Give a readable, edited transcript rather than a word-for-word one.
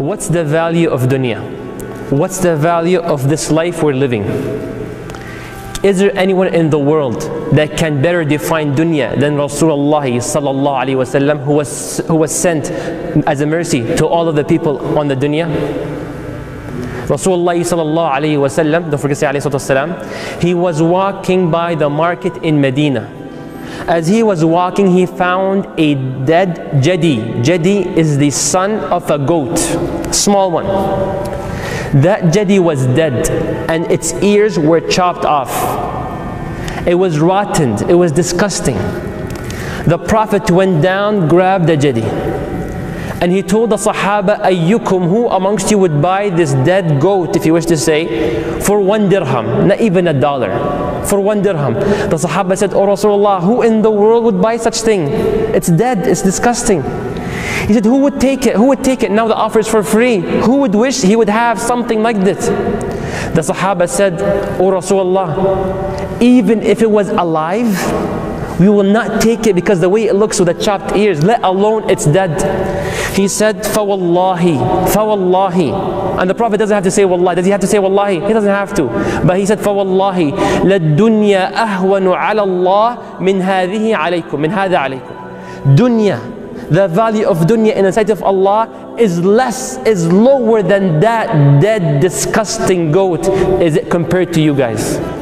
what's the value of dunya? What's the value of this life we're living? Is there anyone in the world that can better define dunya than Rasulullah Sallallahu Alaihi Wasallam, who was sent as a mercy to all of the people on the dunya? Rasulullah Sallallahu Alaihi Wasallam, don't forget to say alayhi wasallam, he was walking by the market in Medina. As he was walking, he found a dead jadi. Jadi is the son of a goat, small one. That jadi was dead and its ears were chopped off. It was rotten, it was disgusting. The Prophet went down, grabbed the jadi, and he told the Sahaba, ayyukum, who amongst you would buy this dead goat, if you wish to say, for 1 dirham, not even $1, for 1 dirham. The Sahaba said, oh Rasulullah, who in the world would buy such thing? It's dead, it's disgusting. He said, who would take it? Who would take it? Now the offer is for free. Who would wish he would have something like this? The Sahaba said, O Rasulullah, even if it was alive, we will not take it because the way it looks with the chopped ears, let alone it's dead. He said, Fawallahi, Fawallahi. And the Prophet doesn't have to say Wallahi. Does he have to say Wallahi? He doesn't have to. But he said, Fawallahi, لَلدُّنْيَا أَهْوَنُ عَلَى اللَّهِ مِنْ هَذِهِ عَلَيْكُمْ مِنْ هَذَا عَلَيْكُمْ. Dunya, the value of dunya in the sight of Allah is lower than that dead, disgusting goat, is it compared to you guys.